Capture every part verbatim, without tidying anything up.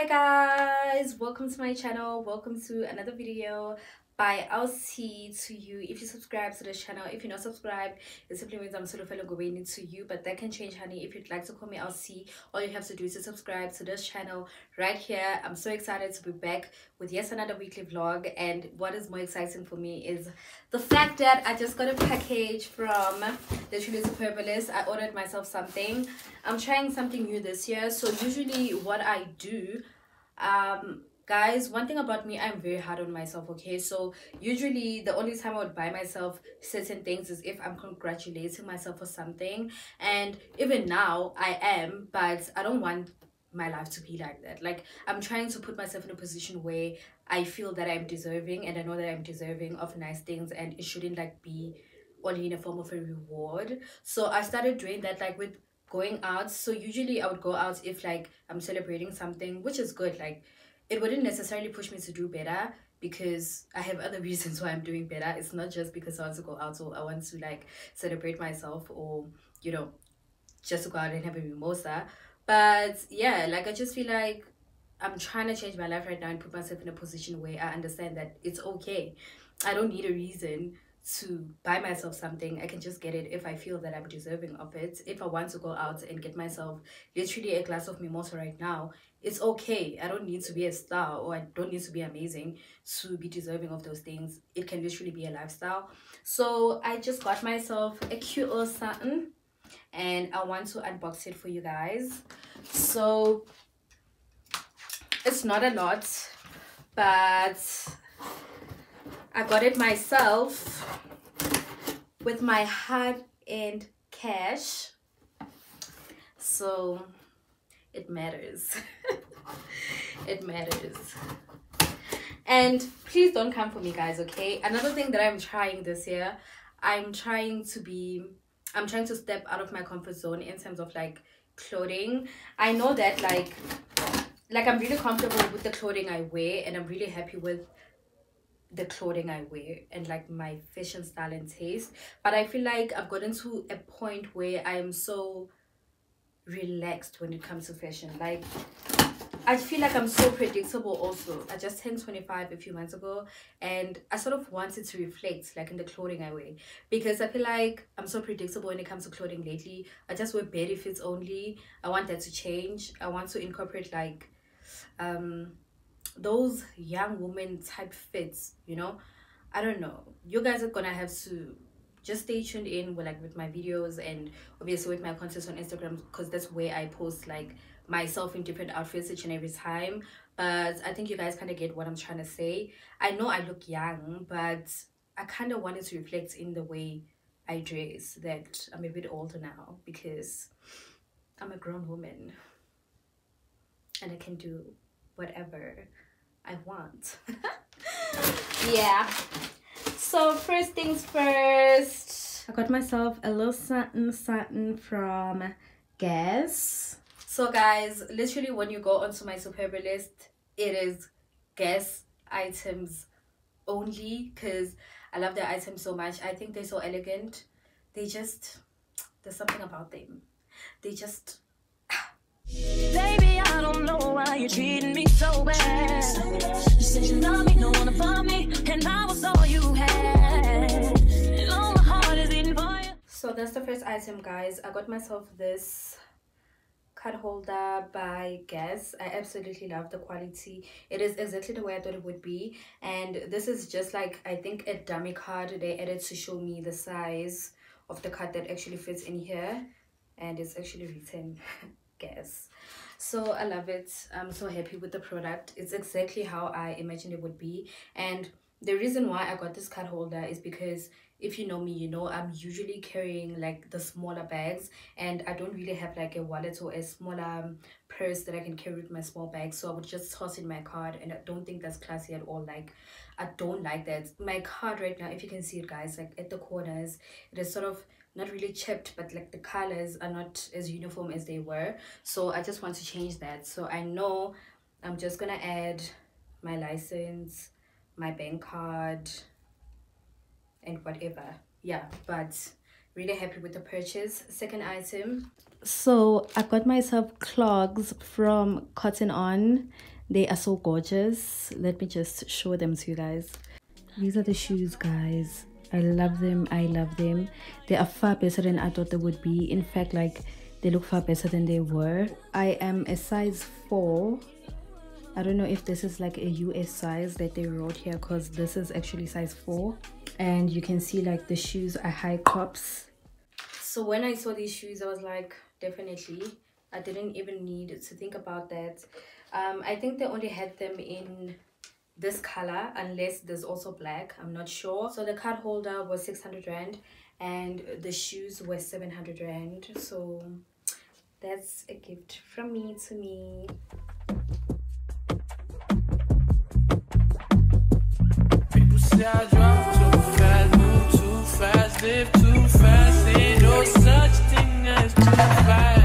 Hi guys, welcome to my channel, welcome to another video by L C to you. If you subscribe to this channel, if you're not subscribed, it simply means I'm solo fellow going to you, but that can change, honey. If you'd like to call me L C, all you have to do is to subscribe to this channel right here. I'm so excited to be back with yet another weekly vlog, and what is more exciting for me is the fact that I just got a package from literally Superbalist. I ordered myself something. I'm trying something new this year, so usually what I do, um guys, one thing about me, I'm very hard on myself, okay? So usually the only time I would buy myself certain things is if I'm congratulating myself for something, and even now I am, but I don't want my life to be like that. Like, I'm trying to put myself in a position where I feel that I'm deserving, and I know that I'm deserving of nice things, and it shouldn't like be only in a form of a reward. So I started doing that like with going out. So usually I would go out if like I'm celebrating something, which is good. Like, it wouldn't necessarily push me to do better because I have other reasons why I'm doing better. It's not just because I want to go out or I want to like celebrate myself, or you know, just to go out and have a mimosa. But yeah, like I just feel like I'm trying to change my life right now and put myself in a position where I understand that it's okay. I don't need a reason to buy myself something. I can just get it if I feel that I'm deserving of it. If I want to go out and get myself literally a glass of mimosa right now, it's okay. I don't need to be a star, or I don't need to be amazing to be deserving of those things. It can literally be a lifestyle. So I just got myself a cute little something, and I want to unbox it for you guys. So it's not a lot, but I got it myself with my hard-earned cash, so it matters. It matters. And please don't come for me, guys, okay? Another thing that I'm trying this year, I'm trying to be I'm trying to step out of my comfort zone in terms of like clothing. I know that like like I'm really comfortable with the clothing I wear, and I'm really happy with the clothing I wear and like my fashion style and taste, but I feel like I've gotten to a point where I'm so relaxed when it comes to fashion. Like, I feel like I'm so predictable also. I just turned twenty-five a few months ago, and I sort of wanted to reflect like in the clothing I wear, because I feel like I'm so predictable when it comes to clothing lately. I just wear bare fits only. I want that to change. I want to incorporate like um those young woman type fits, you know. I don't know, you guys are gonna have to just stay tuned in with like with my videos, and obviously with my content on Instagram, because that's where I post like myself in different outfits each and every time. But I think you guys kind of get what I'm trying to say. I know I look young, but I kind of wanted to reflect in the way I dress, that I'm a bit older now because I'm a grown woman and I can do whatever I want. Yeah. So first things first, I got myself a little satin satin from Guess. So guys, literally when you go onto my Superbalist, it is Guess items only, because I love their items so much. I think they're so elegant. They just, there's something about them. They just baby, I don't know why you're treating me so bad. You said you love me, no one above me, and I was all you had. And all my heart is in fire. So that's the first item, guys. I got myself this card holder by Guess. I absolutely love the quality. It is exactly the way I thought it would be. And this is just like, I think, a dummy card they added to show me the size of the card that actually fits in here. And it's actually written Guess. So I love it. I'm so happy with the product. It's exactly how I imagined it would be. And the reason why I got this card holder is because if you know me, you know I'm usually carrying like the smaller bags, and I don't really have like a wallet or a smaller um, purse that I can carry with my small bag. So I would just toss in my card, and I don't think that's classy at all. Like, I don't like that. My card right now, if you can see it, guys, like at the corners, it is sort of not really chipped, but like the colors are not as uniform as they were. So I just want to change that. So I know I'm just gonna add my license, my bank card, and whatever. Yeah, but Really happy with the purchase. Second item. So I got myself clogs from Cotton On. They are so gorgeous. Let me just show them to you guys. These are the shoes, guys. I love them. I love them. They are far better than I thought they would be. In fact, like, they look far better than they were. I am a size four. I don't know if this is like a U S size that they wrote here, because this is actually size four. And you can see like the shoes are high tops. So when I saw these shoes, I was like, definitely. I didn't even need to think about that. Um, I think they only had them in this color, unless there's also black. I'm not sure. So the card holder was six hundred rand and the shoes were seven hundred rand. So that's a gift from me to me. People say I drive too fast, move too fast, live too fast. Ain't no such thing as too fast.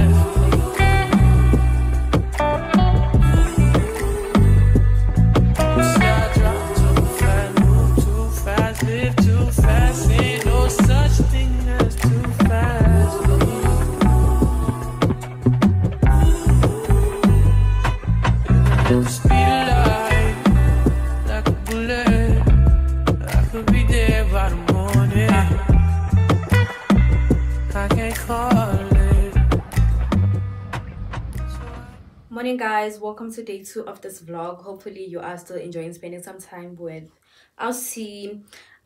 Morning guys, welcome to day two of this vlog. Hopefully you are still enjoying spending some time with us.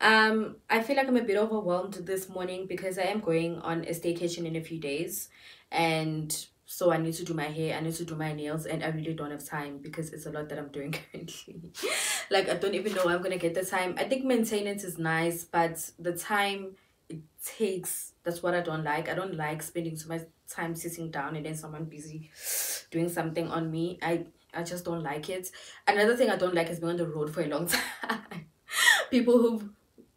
um I feel like I'm a bit overwhelmed this morning because I am going on a staycation in a few days, and so I need to do my hair, I need to do my nails, and I really don't have time because it's a lot that I'm doing currently. Like, I don't even know where I'm gonna get the time. I think maintenance is nice, but the time it takes, that's what I don't like. I don't like spending so much time sitting down and then someone busy doing something on me. I I just don't like it. Another thing I don't like is being on the road for a long time. People who've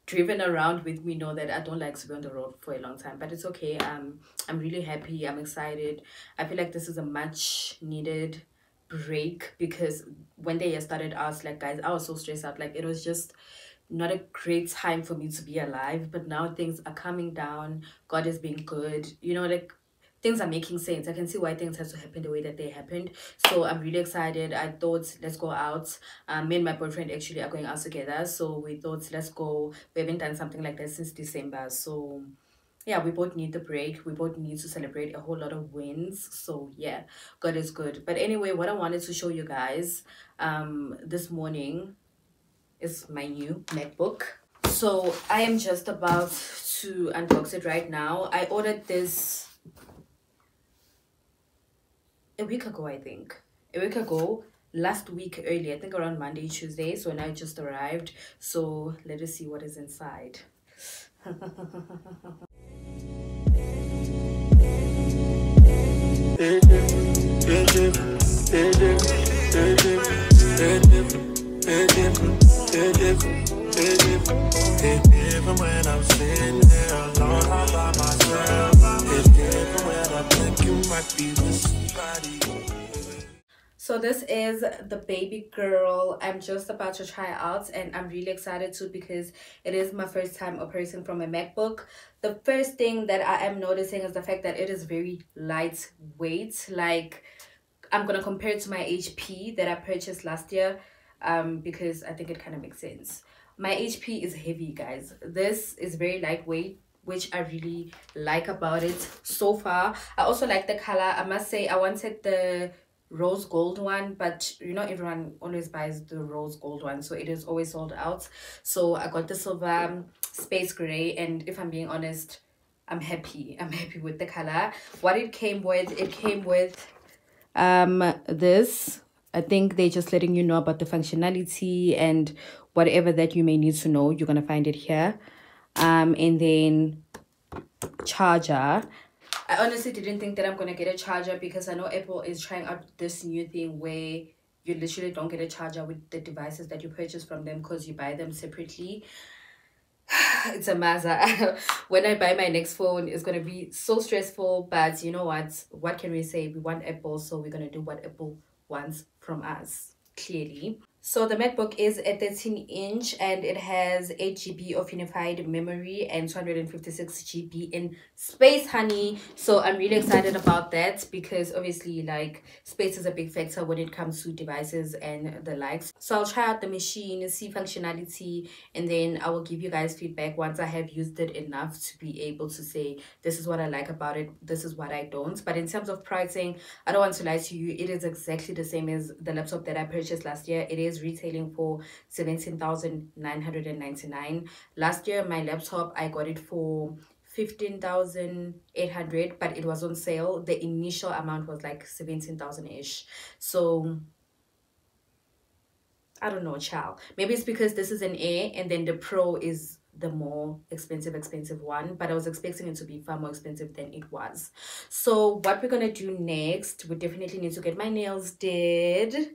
driven around with me know that I don't like to be on the road for a long time, but it's okay. um I'm really happy, I'm excited. I feel like this is a much needed break, because when they started, I was like, guys, I was so stressed out. Like, it was just not a great time for me to be alive. But now things are coming down, God is being good, you know, like things are making sense. I can see why things have to happen the way that they happened. So I'm really excited. I thought, let's go out. Um, me and my boyfriend actually are going out together. So we thought, let's go. We haven't done something like that since December. So yeah, we both need the break. We both need to celebrate a whole lot of wins. So yeah, God is good. But anyway, what I wanted to show you guys um, this morning is my new MacBook. So I am just about to unbox it right now. I ordered this a week ago, I think a week ago last week early, I think around Monday, Tuesday. So when I just arrived, so let us see what is inside. When I'm sitting there alone all by myself, I think you might be listening. So this is the baby girl I'm just about to try out, and I'm really excited too because it is my first time operating from a MacBook. The first thing that I am noticing is the fact that it is very lightweight. Like, I'm gonna compare it to my H P that I purchased last year, um, because I think it kind of makes sense. My H P is heavy, guys. This is very lightweight, which I really like about it so far. I also like the color. I must say, I wanted the rose gold one, but you know, everyone always buys the rose gold one, so it is always sold out. So I got the silver space gray, and if I'm being honest, I'm happy. I'm happy with the color. What it came with, it came with um this. I think they're just letting you know about the functionality and whatever that you may need to know. You're gonna find it here. Um and then charger. I honestly didn't think that I'm gonna get a charger, because I know Apple is trying out this new thing where you literally don't get a charger with the devices that you purchase from them, because you buy them separately. It's a mazza. When I buy my next phone, it's gonna be so stressful, but you know what, what can we say? We want Apple, so we're gonna do what Apple wants from us, clearly. So the MacBook is a thirteen inch and it has eight G B of unified memory and two hundred fifty-six G B in space, honey. So I'm really excited about that because obviously like space is a big factor when it comes to devices and the likes. So I'll try out the machine, see functionality, and then I will give you guys feedback once I have used it enough to be able to say this is what I like about it, this is what I don't. But in terms of pricing, I don't want to lie to you, it is exactly the same as the laptop that I purchased last year. It is retailing for seventeen thousand nine hundred ninety-nine dollars. Last year my laptop I got it for fifteen thousand eight hundred dollars, but it was on sale. The initial amount was like seventeen thousand dollars ish. So I don't know, child, maybe it's because this is an A and then the Pro is the more expensive expensive one, but I was expecting it to be far more expensive than it was. So what we're gonna do next, we definitely need to get my nails did.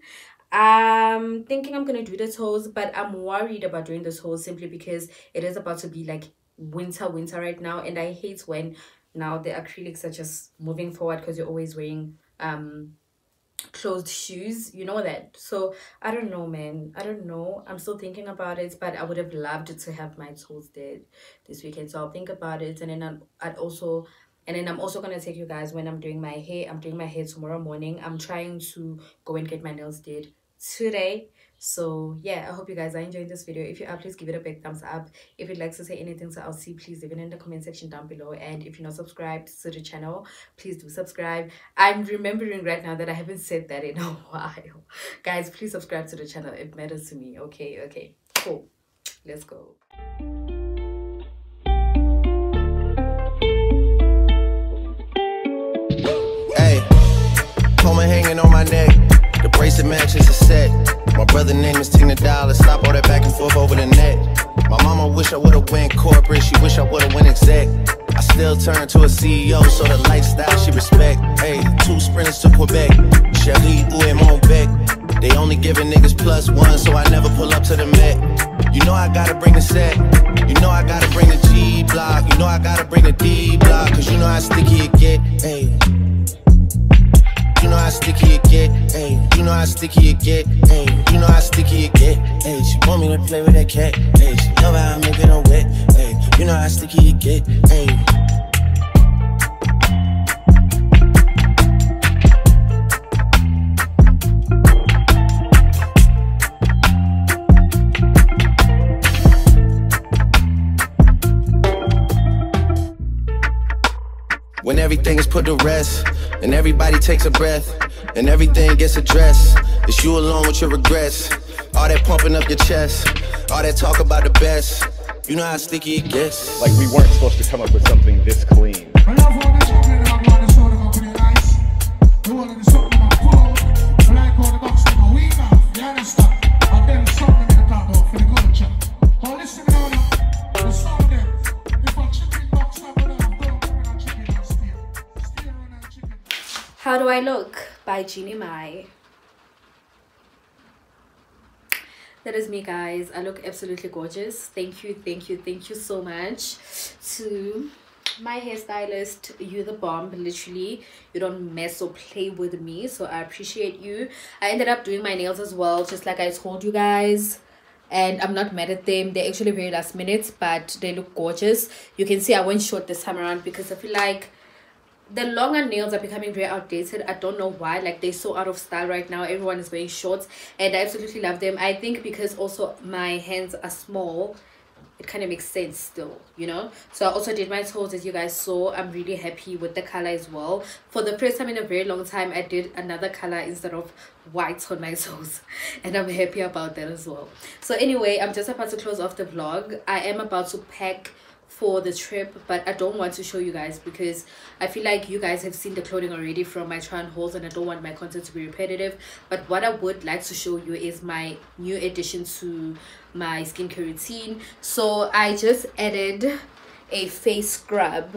I'm thinking I'm gonna do the toes, but I'm worried about doing the toes simply because it is about to be like winter winter right now, and I hate when now the acrylics are just moving forward because you're always wearing um closed shoes, you know that. So I don't know, man, I don't know. I'm still thinking about it, but I would have loved to have my toes did this weekend. So I'll think about it, and then I'll, I'd also And then I'm also going to take you guys when I'm doing my hair. I'm doing my hair tomorrow morning. I'm trying to go and get my nails did today. So, yeah, I hope you guys are enjoying this video. If you are, please give it a big thumbs up. If you'd like to say anything to Elsie, please leave it in the comment section down below. And if you're not subscribed to the channel, please do subscribe. I'm remembering right now that I haven't said that in a while. Guys, please subscribe to the channel. It matters to me. Okay, okay, cool. Let's go. Hanging on my neck, the bracelet matches a set. My brother name is Tina Dollars. Stop all that back and forth over the net. My mama wish I would've went corporate. She wish I would've went exec. I still turn to a C E O, so the lifestyle she respect. Hey, two sprinters to Quebec. Shelly, Uwe, Monbeck. They only giving niggas plus one, so I never pull up to the Met. You know I gotta bring the set. You know I gotta bring the G block. You know I gotta bring the D block. Cause you know how sticky it get. Hey. You know how sticky it get, ayy. You know how sticky it get, ayy. You know how sticky it get, ayy. She want me to play with that cat, ayy. She love how I make it on wet, ayy. You know how sticky it get, ayy. When everything is put to rest, and everybody takes a breath, and everything gets addressed, it's you alone with your regrets. All that pumping up your chest, all that talk about the best, you know how sticky it gets. Like we weren't supposed to come up with something this clean. How Do I Look by Jeannie Mai. That is me, guys. I look absolutely gorgeous. Thank you, thank you, thank you so much to my hairstylist. You the bomb, literally. You don't mess or play with me, so I appreciate you. I ended up doing my nails as well, just like I told you guys, and I'm not mad at them. They're actually very last minute, but they look gorgeous. You can see I went short this time around because I feel like the longer nails are becoming very outdated. I don't know why, like they're so out of style right now. Everyone is wearing shorts, and I absolutely love them. I think because also my hands are small, it kind of makes sense still, you know. So I also did my toes, as you guys saw. I'm really happy with the color as well. For the first time in a very long time, I did another color instead of white on my toes, and I'm happy about that as well. So anyway, I'm just about to close off the vlog. I am about to pack for the trip, but I don't want to show you guys because I feel like you guys have seen the clothing already from my try on hauls, and I don't want my content to be repetitive. But what I would like to show you is my new addition to my skincare routine. So I just added a face scrub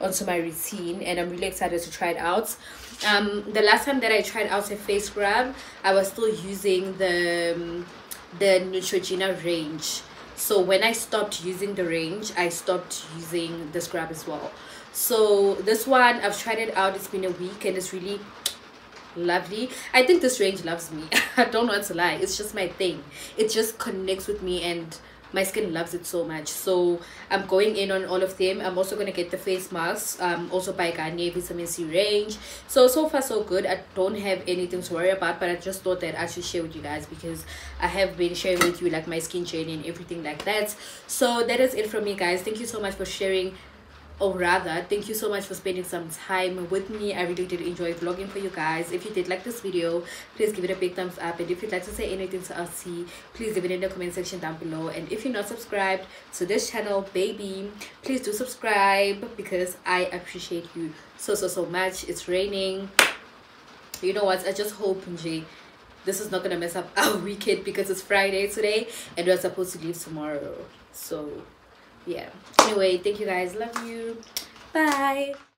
onto my routine, and I'm really excited to try it out. Um the last time that I tried out a face scrub, I was still using the um, the Neutrogena range. So when I stopped using the range, I stopped using the scrub as well. So this one, I've tried it out. It's been a week, and it's really lovely. I think this range loves me. I don't want to lie, it's just my thing. It just connects with me and my skin loves it so much. So I'm going in on all of them. I'm also going to get the face masks, um also by Garnier VisoMince range. So so far so good. I don't have anything to worry about, but I just thought that I should share with you guys because I have been sharing with you like my skin journey and everything like that. So that is it from me, guys. Thank you so much for sharing, or rather thank you so much for spending some time with me. I really did enjoy vlogging for you guys. If you did like this video, please give it a big thumbs up, and if you'd like to say anything to us, please leave it in the comment section down below. And if you're not subscribed to this channel, baby, please do subscribe because I appreciate you so so so much. It's raining, you know what, I just hope Njay, this is not gonna mess up our weekend because it's Friday today and we're supposed to leave tomorrow. So yeah, anyway, thank you guys, love you, bye.